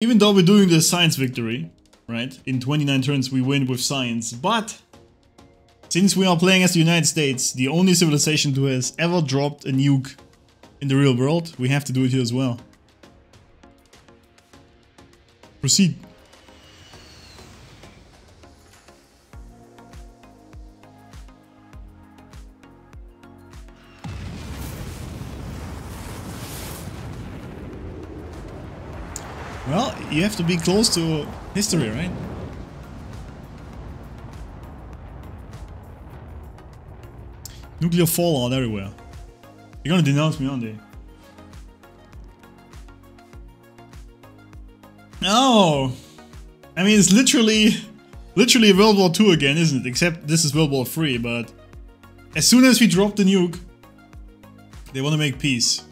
Even though we're doing the science victory, right? In 29 turns we win with science, but since we are playing as the United States, the only civilization who has ever dropped a nuke in the real world, we have to do it here as well. Proceed. Well, you have to be close to history, right? Nuclear fallout everywhere. They're gonna denounce me, aren't they? Oh! I mean, it's literally World War II again, isn't it? Except this is World War III, but as soon as we drop the nuke, they wanna make peace.